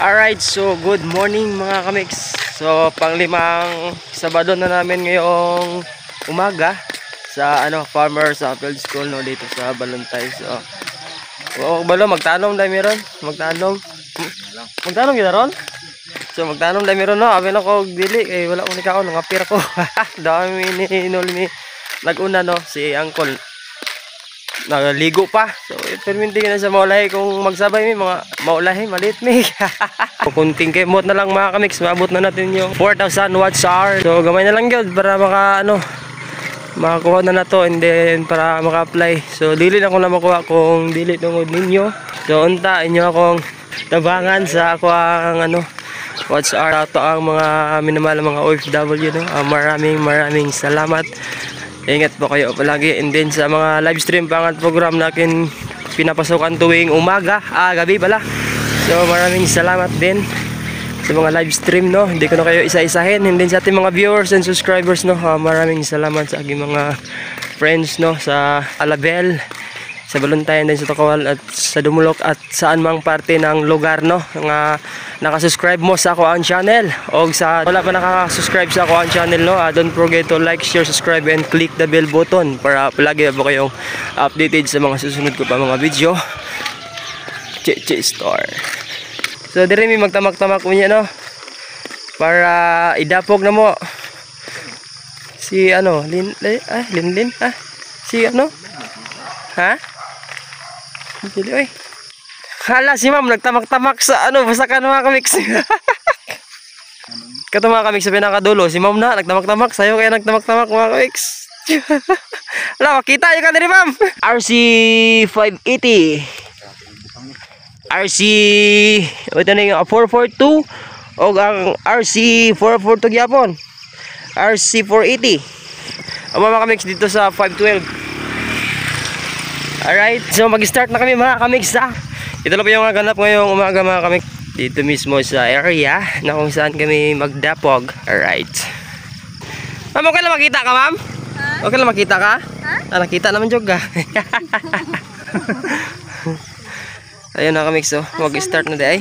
Alright, so good morning mga kamix. So panglimang Sabado na namin ngayong umaga sa farmer sa field school no dito sa Baluntay. So oh, balo magtanong dami ron, magtanong kita ron. So magtanong dami ron no, amin ako dili kay wala ko nikaon ng apir ko. Dami ni Nolmi naguna no si Uncle. Nagaligo pa. So, perminti na sa maulahi kung magsabay may mga maulahi, maliit may. Kunting kemot na lang mga kamix, maabot na natin yung 4,000 watts hour. So, gamay na lang yun para makakuha na to and then para maka-apply. So, dili na ko na makuha kung dili tungod ninyo. So, unta, inyo akong tabangan sa ako ang watts hour. Ito ang mga minamahal mga OFW. No? Maraming salamat. Ingat po kayo palagi, and then sa mga live stream pangat program natin pinapasukan tuwing umaga, gabi pala. So maraming salamat din sa mga live stream no, hindi ko na kayo isa-isahin, and then sa ating mga viewers and subscribers no, maraming salamat sa aking mga friends no, sa Alabel, sa Baluntay, and then sa Tokawal at sa Dumulok at saan mang parte ng lugar no, nga nakasubscribe mo sa ako ang channel o sa wala pa nakasubscribe sa ako ang channel no, don't forget to like, share, subscribe and click the bell button para palagi na po kayong updated sa mga susunod ko pa mga video. Chichi Star. So dire mi magtamak-tamak unya no para idapog na mo si Linlin ah si ha dili oi. Hala si ma'am nagtamak-tamak sa basakan mga kamix. Kato mga kamix sa pinakadulo, si ma'am na nagtamak-tamak, sayo kaya nagtamak-tamak mga kamix. Hala, makita yung kanina ma'am. RC 580. RC, ito na yung 442 o ang RC 442 gyapon. RC 480. Ang mga kamix dito sa 512. Alright, so mag-start na kami mga kamix ha. Ito lang po yung ganap ngayong umaga mga kami dito mismo sa area na kung saan kami magdapog. Alright. Ma'am, okay lang makita ka ma'am? Huh? Okay lang makita ka? Huh? Ah, nakita naman jog ka. Ayun mga kami, so mag-start na day.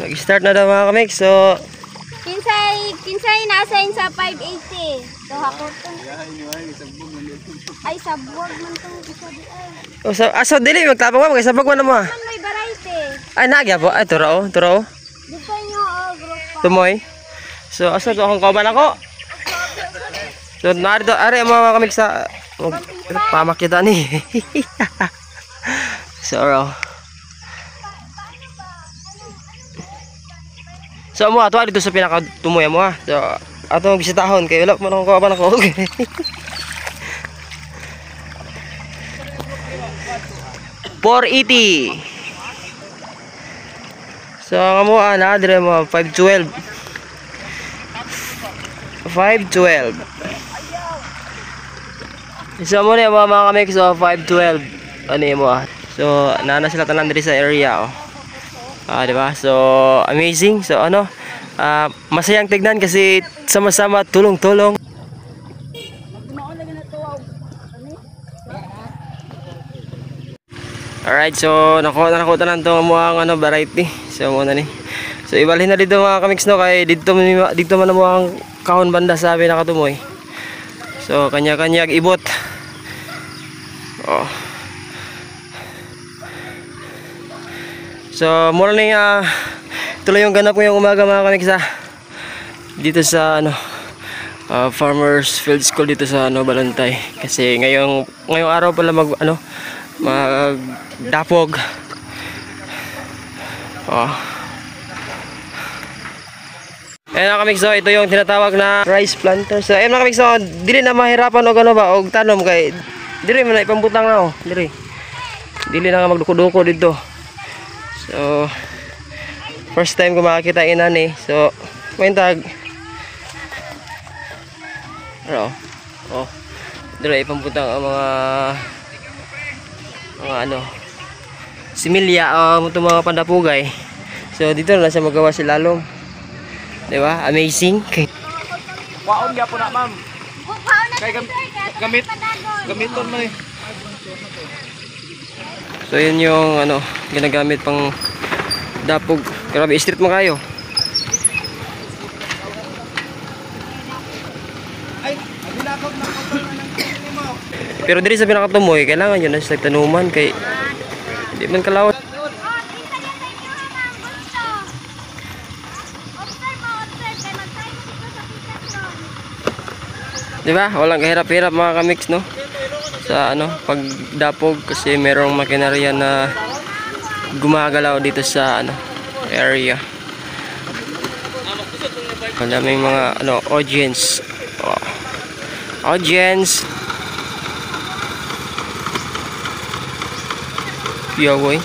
Mag-start na daw mga kami, so Kinsay nasa in sa 580. So hapon. Ay sabog man tong isa di ay. So dili magtapog mo kay sabog man mo. May variety. Ay nagya po, ay turo. Dito nyo grupo. Tumoy. So asa ko akong kauban ako. So nardo are mo kami sa pamakita ni. So raw. So mo ato dito sa pinaka tumoy mo ha. So ato bisitahon kay wala man akong kauban ako. Por iti. So kamo ana dire mo 512. 512. So mo ni mga kamix so 512. Ano mo ah. So nana sila tanan diri sa area oh. Ah di ba? So amazing. So masayang tignan kasi sama-sama tulong-tulong. Alright, so nakuha na ito mga variety. So muna ni. So ibalhin na dito mga kamix no kay dito man mo ang kahon banda sabi nakatumoy. So kanya-kanya ibot. Oh. So muna ni tuloy yung ganap ngayong umaga mga kamix dito sa Farmers Field School dito sa Baluntay kasi ngayong araw pala magdapog. Oh. Ayan mga kamix, ito yung tinatawag na rice planter. So ayan mga kamix, dili na mahirapan o gano ba, o tanom kay dili man na ipambutang na dili na nga magduko-duko dito. So first time ko makakita inan so kwentag dili ipambutang ang mga similya itong mga pandapugay. So dito na siya magawa si Lalong, diba? Amazing. Waon nga po na ma'am gamiton mo. So yun yung ginagamit pang dapog. Grabe, street mo kayo. Pero diri sa pinakatumoy, kailangan yun na sila tanuman kay hindi man kalawat. Diba? Walang kahirap-hirap mga kamix, no? Sa ano, pagdapog kasi merong makinarya na gumagalaw dito sa ano, area. Maraming mga ano, audience. Oh. Audience. Yo boy.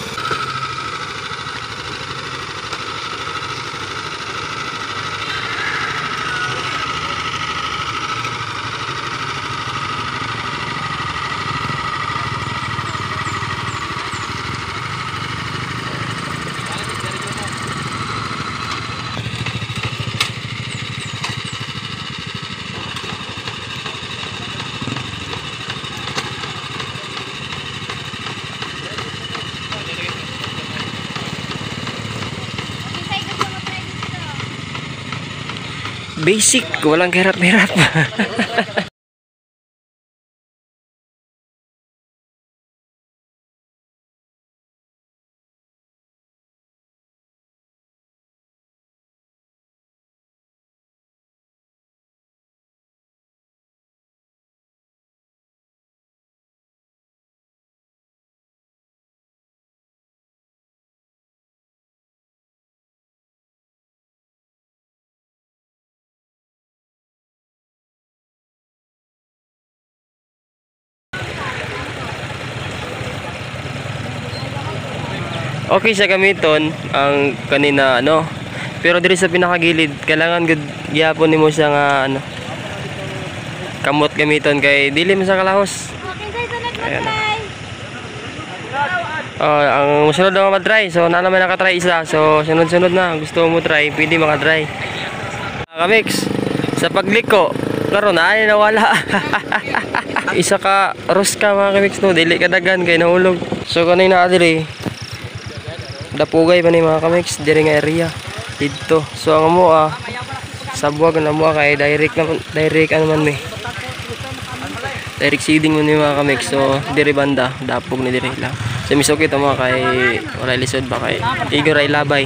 Basic, walang kahirap-hirap. Okay siya gamiton ang kanina ano, pero diri sa pinakagilid kailangan gud gyapon nimo siya nga ano, kamot gamiton kay dili man sa kalahos. Ayan, ang sunod na matry, so na naman nakatry isa, so sunod-sunod na gusto mo try pwede makatry. Kamix sa pagliko karon ay nawala. Isa ka ruska mga kamix, no, dili kadagan kay nahulog. So kanina diri dapugay pa ni mga kamix diri nga area dito, so ang mo sabwag na mo kay direct naman, direct ano man mi direct seeding mo ni mga kamix, so diri banda dapog ni diri lang, so misukit mo kay wala lisod ba kay igor ay labay.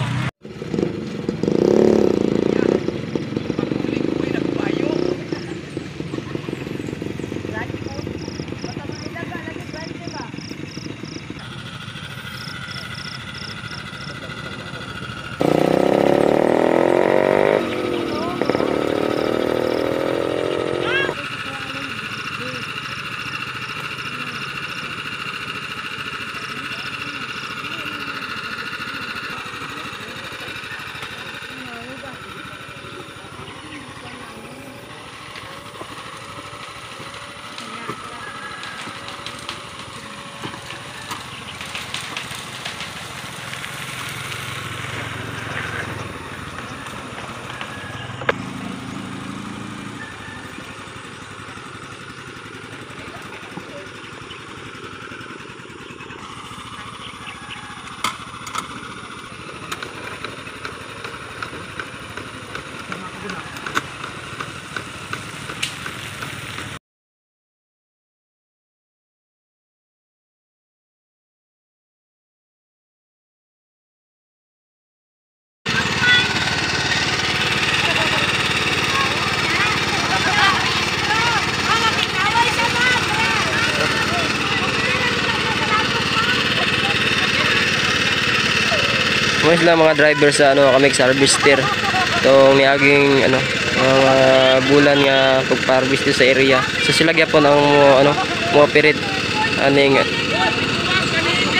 Mga sila mga driver sa ano kami sa harvester tong niaging ano bulan nga pag-harvest sa area, so sila gyapon ang ano mo-operate aning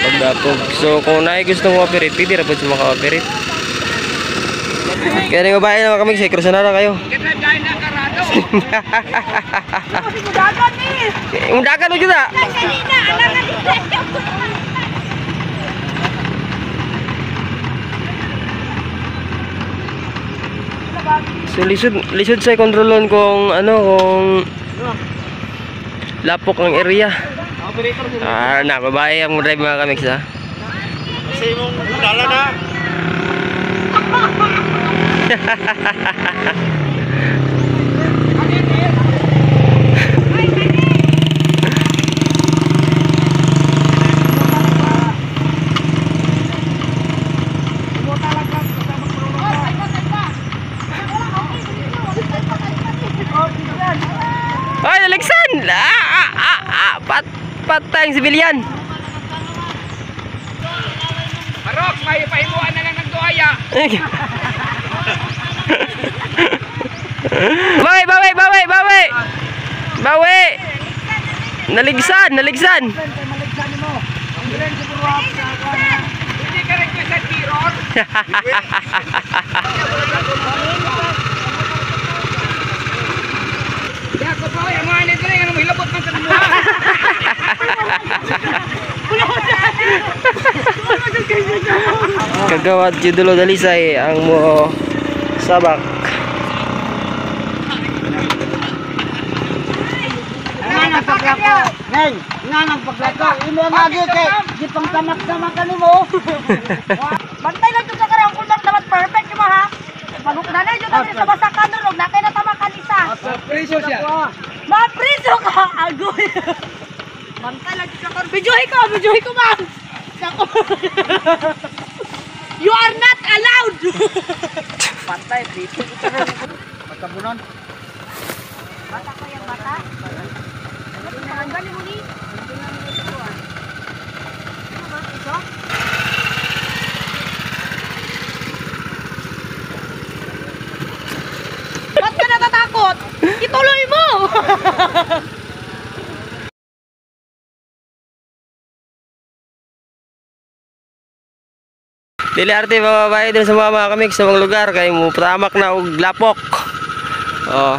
pagdapog, so kung naay gusto mo operate pwede ra pud maka-operate. Kaya ning babae na kami sa Cruzanara kayo. Mudagan mo jud. So lisod sa kontrolon kung ano kung lapok ang area. Na babae ang drive mga kamix ha. Kasi mong dala na. Ay, naligsan! Patay ang sibilyan. Marok, may paimuan na lang ng duhaya. Bawi, bawi, bawi, bawi. Bawi. Naligsan, naligsan. Hindi ka rin sa tiror. Kagawad judulo dalisay ang mo sabak. Nang paglato, neng, nang paglato. Imo magi kay gipang tamak-tamak kanimo. Bantay lang jud ka ra, kulang dapat perfect mo ha. Pagukdanay jud ang sa basakan ug na kay natamakan isa. Mapriso siya. Mapriso ka agoy. Bantay lang jud ka. Bijoy ko man. Sako. You are not allowed. Pantay dito. Matabunan. Bata ko yang bata. Nangangani mo ni. Ano ba ito? Ba't ka natatakot? Ituloy mo. Dili arte babae din sa mga kamig sa mga lugar kay mo tamak na og lapok. Oh.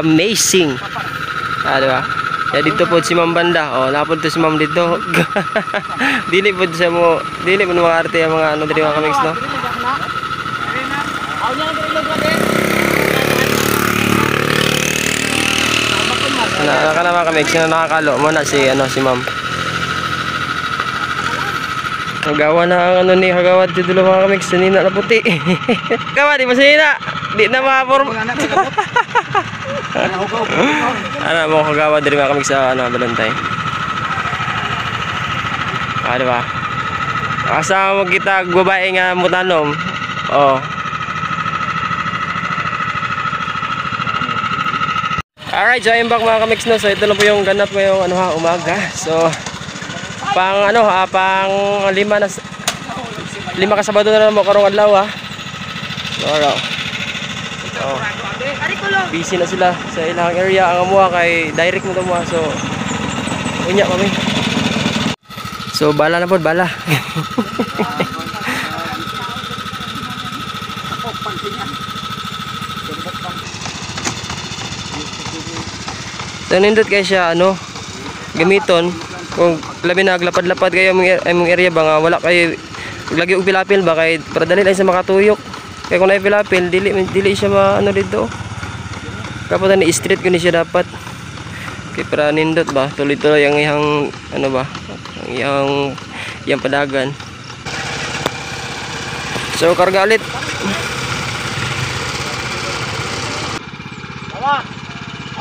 Amazing. Ah, di ba? Ya dito pod si Ma'am Banda. Oh, napod to si Ma'am dito. Dili pod sa mo, dili man mga arte ang mga ano diri mga kamig, no? Nakakala mga kamig na nakakalo mo na si ano si Ma'am. Hagawa na ang ano ni Hagawa dito lang mga kamix. Sanina na puti. Hagawa, di ba sanina? Di na makaporma. Ano mo Hagawa dito mga kamix sa ano, Balantay. Ah, di ba? Kasama mo kita babae nga mutanom. Oo. Alright, so I'm back mga kamix, no? So ito lang po yung ganap ngayong ano, ha, umaga. So pang ano ha, pang lima ka Sabado na naman karong adlaw, ha. So, araw. Oh. Busy na sila sa ilang area ang amuha kay direct na tumuha, so unya kami. So bala na pod, bala. So nindot kay siya ano gamiton kung labi na aglapad-lapad kayo among area ba nga wala kayo lagi og pilapil ba kay para dali lang sa makatuyok kay kung naay pilapil dili siya maano dito kapatan ni street kun siya dapat kay para nindot ba tuloy-tuloy ang iyang ano ba ang iyang padagan. So karga ulit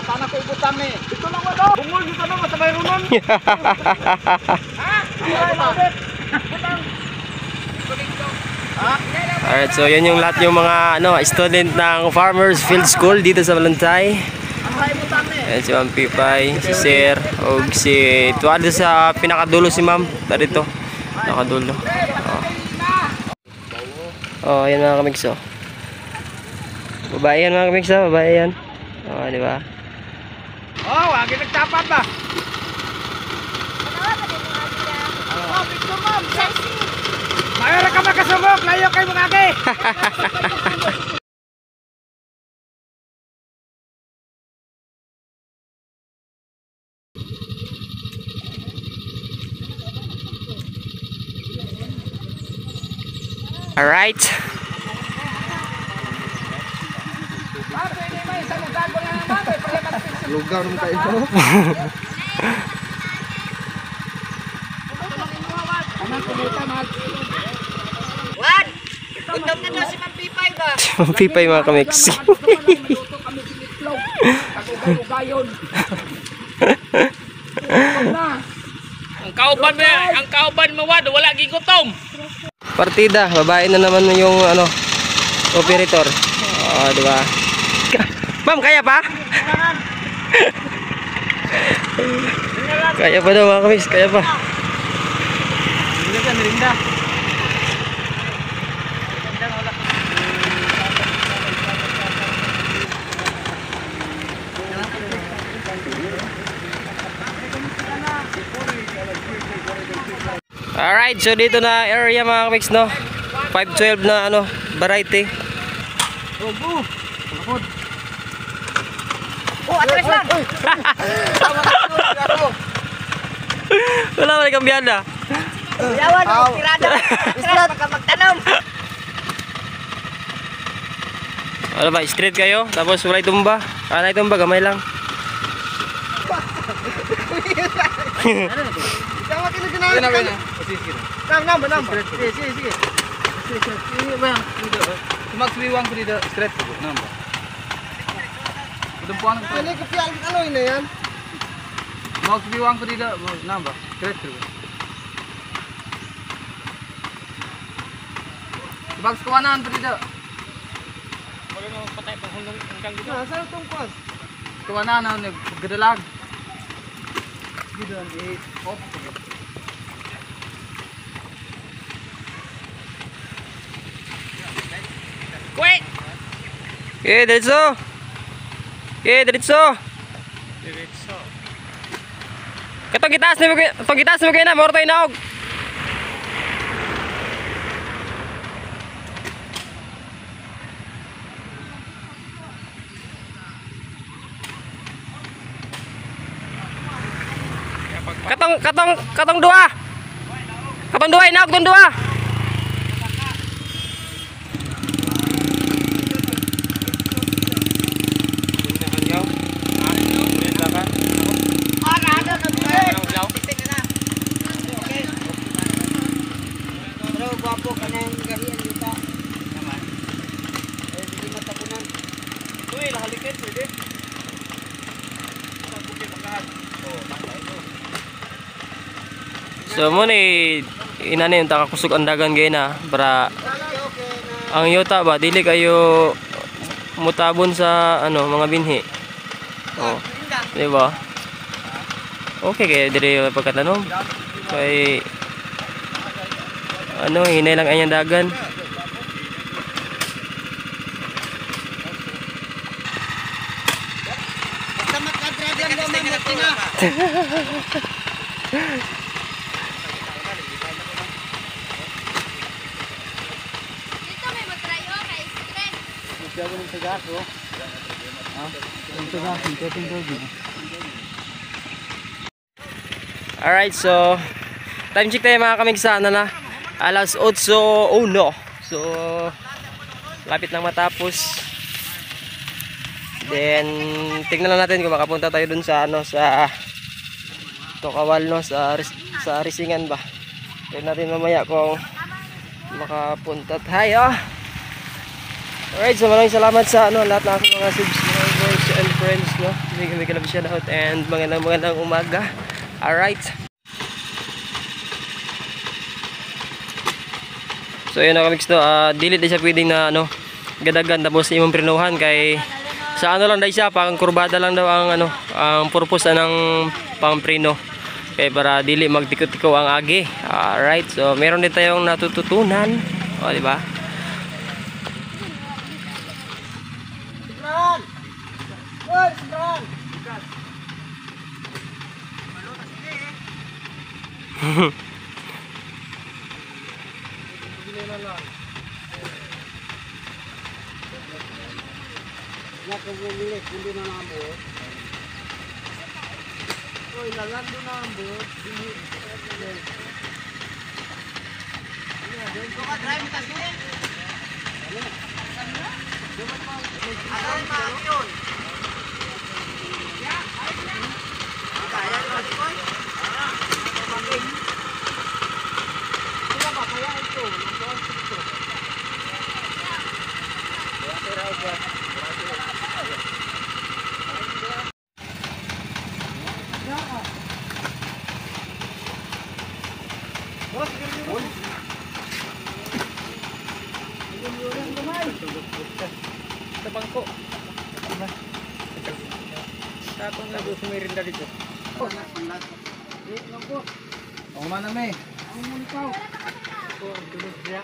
sana ko ibutan ni. Dito lang wala. Bungol dito na sa may runon. Ha? Alright, so yan yung lahat yung mga ano student ng Farmers Field School dito sa Balantay. Ayan si Ma'am Pipay, si Sir, og si Tuad sa pinakadulo si Ma'am. Dito. Nakadulo. Oh, ayan mga kamigso. Babae yan mga kamigso, babae yan. Oh, di ba? Oh, agad nagtapat ba? Oh, picture mom, sexy. Mayroon ka magkasubok, layo kayo mga agi. Alright. Lugaw naman kayo. One! Gutom na si Ma'am Pipay ba? Si Ma'am Pipay mga kamiksi. Ang kauban mo wad, wala gigutom. Partida, babae na naman yung ano, operator. Oh, di ba? Ma'am, kaya pa? Kaya pa daw mga kamiksi, kaya pa. Merinda. Alright, so dito na area mga kamix, no? 512 na ano, variety. Oh, atras lang! Wala mo rin kambiyanda. Yawan, magtirada. Atras, baka magtanong. Ano ba, straight kayo? Tapos wala itumba. Wala itumba, gamay lang. Wait. Okay, diretso. Okay, diretso. Diretso. Katong gitaas ni mo, katong gitaas mo kay na, morto inaog. Katong dua. Katong dua inaog, katong dua. So muni inani yung takakusog andagan gay na para ang yuta ba dili kayo mutabon sa ano mga binhi. Oh. Di ba? Okay kay dire pagkatanong. Kay ano hinay lang ayang dagan. Alright, so time check tayo mga kamigsa, ano na alas 8:01, so lapit lang matapos. Then tingnan natin kung makapunta tayo dun sa ano sa Tokawal, no, sa Risingan ba. Tingnan natin mamaya kung makapunta tayo. Alright, so maraming salamat sa ano lahat ng aking mga subscribers and friends, no. Bigyan ko shout out and magandang umaga. Alright. So yun nakamix to, dili din siya pwedeng na ano gadagan tapos imong prinuhan kay sa ano lang dai siya pang kurbada lang daw ang ano ang purpose ng pangprino. Kay para dili magtikot-tikaw ang agi. Alright, so meron din tayong natututunan, oh, di ba? Kaya sa bangko. Diba? Sa akong nabusumirin na dito. Oh! Ang manang may! Ang munipaw! Ito ang tulog niya.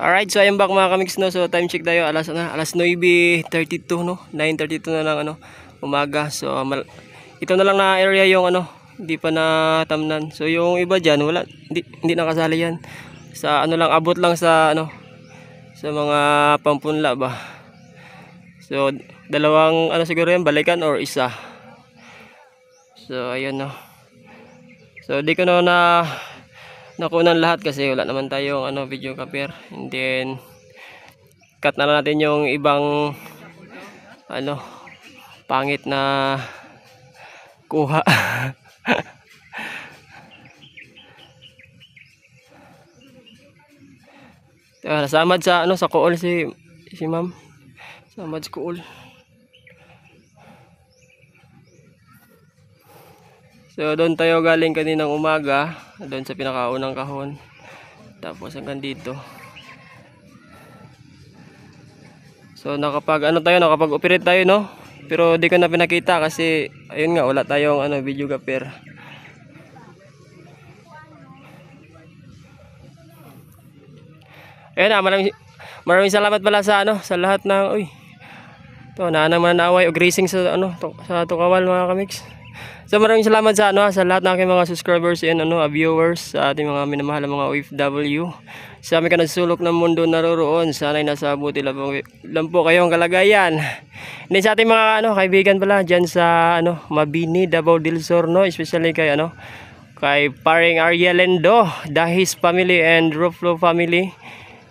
Alright, so ayun back mga kamix, no? So time check tayo, alas 9:32, no? 9:32 na lang, ano, umaga. So ito na lang na area yung ano, hindi pa natamnan. So yung iba dyan, wala, hindi nakasali yan. Sa ano lang, abot lang sa ano, sa mga pampunla ba. So dalawang ano siguro yan, balikan or isa. So ayun, no? So di ko na nakunan lahat kasi wala naman tayong ano, video cover, and then cut na lang natin yung ibang ano, pangit na kuha. Samad sa ano, sa kuol si ma'am, samad sa kuol. So doon tayo galing kaninang umaga, doon sa pinakaunang kahon. Tapos hanggang dito. So nakapag-operate tayo, no? Pero di ko na pinakita kasi ayun nga, wala tayong ano, video gapir. Ayun na, maraming salamat pala sa ano, sa lahat ng uy. To nanaway o grazing sa ano, sa Tukawal mga kamix. So maraming salamat sa ano, sa lahat ng aking mga subscribers and ano, viewers, sa ating mga minamahal na mga OFW. Sa aming kanagsulok ng mundo naroroon, sana'y nasa buti lang po kayong kalagayan. And sa ating mga ano, kaibigan pala diyan sa ano, Mabini, Davao del Sur, no, especially kay ano, kay Paring Arielendo, Dahis family and Ruflo family,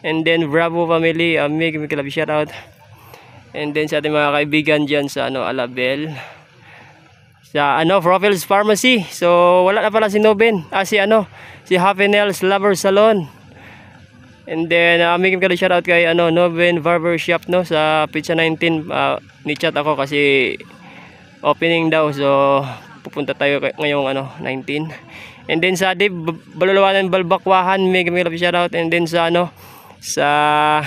and then Bravo family, Amig, Mikelab, shout out. And then sa ating mga kaibigan diyan sa ano, Alabel. Sa ano, Profiles Pharmacy. So wala na pala si Noben, si ano, si Havenel's Lover Salon. And then may kami shout out kay ano, Noben Barber Shop, no, sa Pizza 19. Ni chat ako kasi opening daw, so pupunta tayo ngayong ano, 19. And then sa Dave Balulawanan Balbakwahan, may kami shout out. And then sa ano, sa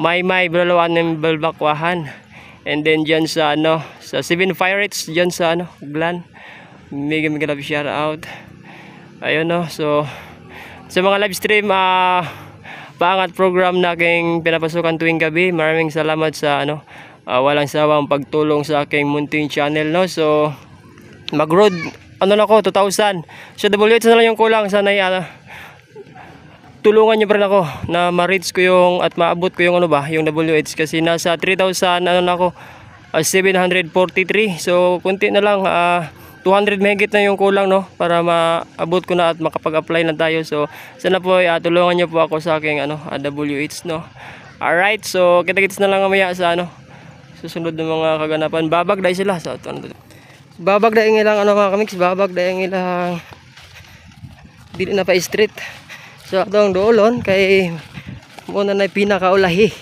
Maymay Balulawanan Balbakwahan. And then dyan sa ano, sa Seven Pirates dyan sa ano, Glan, mega love shout out. Ayun, no, so sa mga live stream, paangat program na aking pinapasukan tuwing gabi, maraming salamat sa ano, walang sawang pagtulong sa aking munting channel, no. So mag-road ano na ko, 2000. So W8 na lang yung kulang, sana ano, tulungan nyo pa rin ako na ma-reach ko yung at maabot ko yung ano ba, yung WH, kasi nasa 3,000 ano na ako, 743. So kunti na lang, 200 megit na yung kulang, no, para maabot ko na at makapag-apply na tayo. So sana po tulungan nyo po ako sa aking ano, WH, no. Alright, so kita-kits na lang mamaya sa ano, susunod ng mga kaganapan. Babagday sila sa so, babagday ilang ano mga kamix, babagday ilang dili na pa street. So atong doolon kay muna na pinakaulahi.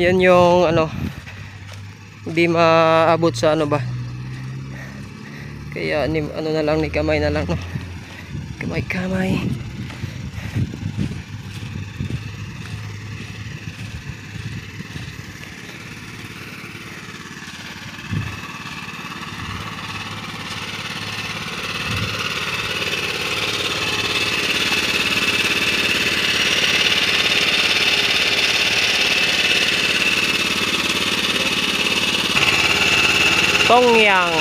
Yan yung ano, hindi maabot sa ano ba, kaya ano na lang, ni kamay na lang, no? Kamay Dongyang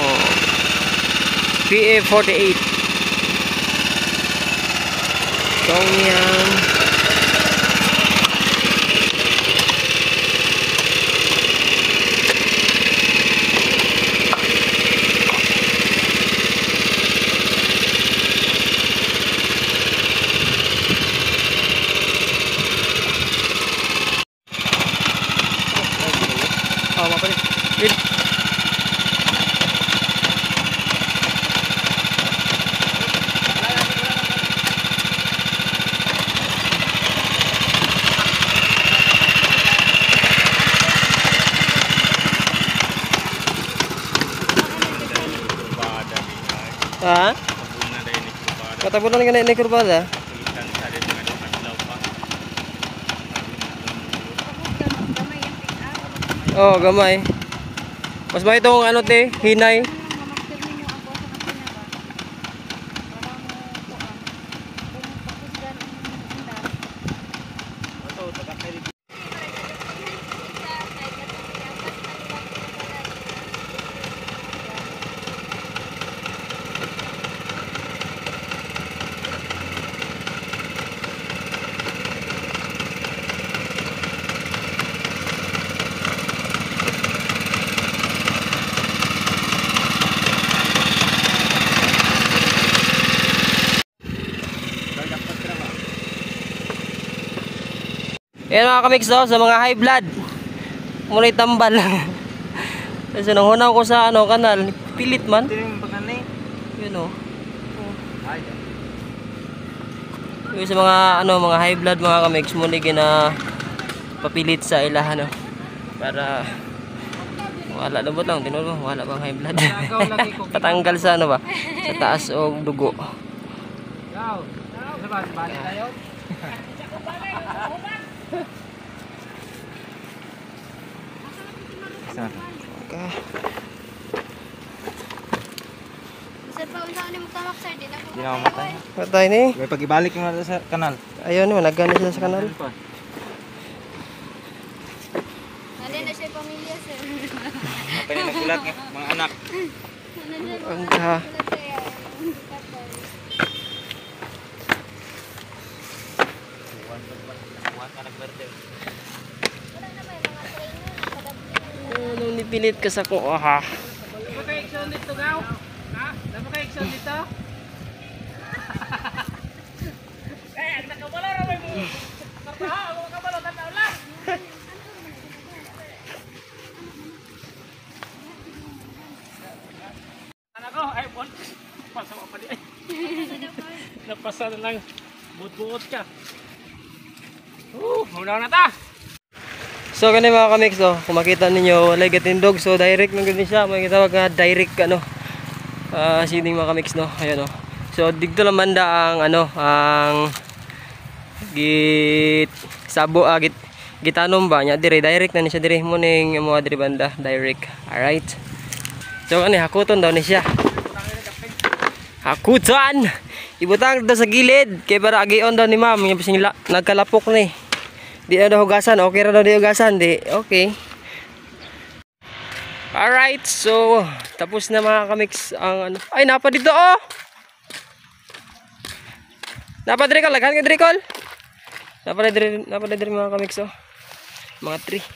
PA48. Dongyang katabunan nga na ini kurbada. Oh, gamay. Mas ba itong ano te, hinay? Ayan mga kamix daw, sa mga high blood muna tambal. Kasi nanghunaw ko sa ano, kanal, pilit man. Yun o. Yun sa mga, ano, mga high blood mga kamix, muna ginapapilit sa ilahan. Para wala, labot lang, tinuro mo, wala bang high blood. Patanggal sa ano ba, sa taas o dugo. Yaw, balik tayo. Okay. Hindi na mamatay. Matay ni. May pag-ibalik mo na sa kanal. Ayun, nagana sila sa kanal. Nandiyan na siya pamilya, sir. Pwede na kulat ng mga anak. Ang ha. Pilit ka sa kuha. Ha? Dapat kayo action dito, gaw? Ha? Dapat kayo action dito? Kaya, ang nakabalo ramay mo. Kapaha, ang nakabalo, tanaw lang. Anak ko, ay, bon. Pasa mo pa di ay. Napasa na lang. Buot-buot ka. Muna na ta. So ganun mga kamix, oh, kung makita ninyo walay gatindog, so direct nung ganun siya, may kitawag na direct ano, sining mga kamix, no, ayan oh. So dito lang banda ang ano, ang git sabo, git gitanom ba nya dire, direct na ni siya dire mo ning mga dire banda, direct. Alright, so ganun hakuton daw ni siya, hakutan ibutang daw sa gilid kay para agion daw ni ma'am yung sinila nagkalapok ni. Di na daw hugasan, okay na daw di hugasan, di, okay. Alright, so, tapos na mga kamix ang ano. Ay, napa dito, oh! Napa drikol, laghan ka drikol! Napa na drikol mga kamix, oh. Mga 3.